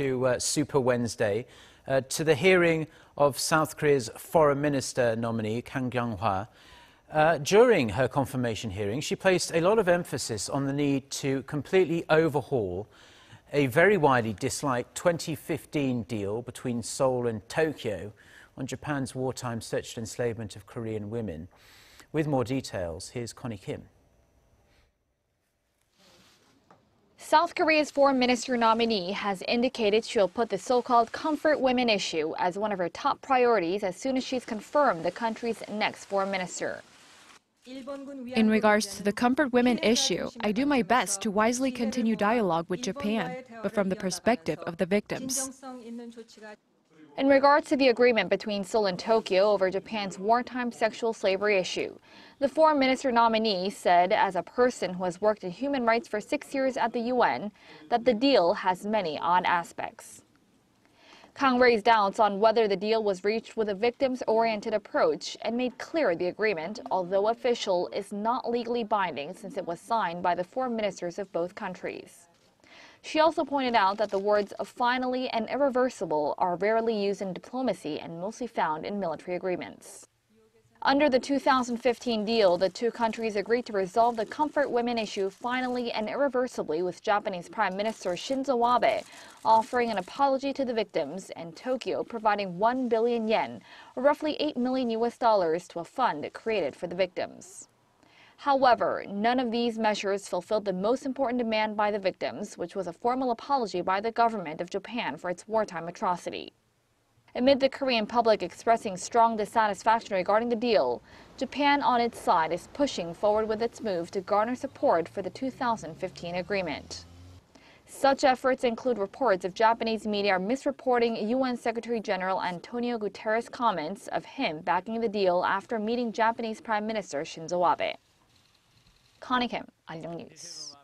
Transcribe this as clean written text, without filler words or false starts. To Super Wednesday, to the hearing of South Korea's foreign minister nominee, Kang Kyung-wha. During her confirmation hearing, she placed a lot of emphasis on the need to completely overhaul a very widely disliked 2015 deal between Seoul and Tokyo on Japan's wartime sexual enslavement of Korean women. With more details, here's Connie Kim. South Korea's foreign minister nominee has indicated she'll put the so-called comfort women issue as one of her top priorities as soon as she's confirmed the country's next foreign minister. In regards to the comfort women issue, I do my best to wisely continue dialogue with Japan, but from the perspective of the victims. In regards to the agreement between Seoul and Tokyo over Japan's wartime sexual slavery issue, the foreign minister nominee said, as a person who has worked in human rights for 6 years at the UN, that the deal has many odd aspects. Kang raised doubts on whether the deal was reached with a victims-oriented approach and made clear the agreement, although official, is not legally binding since it was signed by the foreign ministers of both countries. She also pointed out that the words "finally" and "irreversible" are rarely used in diplomacy and mostly found in military agreements. Under the 2015 deal, the two countries agreed to resolve the comfort women issue finally and irreversibly, with Japanese Prime Minister Shinzo Abe offering an apology to the victims and Tokyo providing 1 billion yen, or roughly $8 million, to a fund created for the victims. However, none of these measures fulfilled the most important demand by the victims, which was a formal apology by the government of Japan for its wartime atrocity. Amid the Korean public expressing strong dissatisfaction regarding the deal, Japan on its side is pushing forward with its move to garner support for the 2015 agreement. Such efforts include reports of Japanese media are misreporting UN Secretary General Antonio Guterres' comments of him backing the deal after meeting Japanese Prime Minister Shinzo Abe. Connie Kim, Arirang News.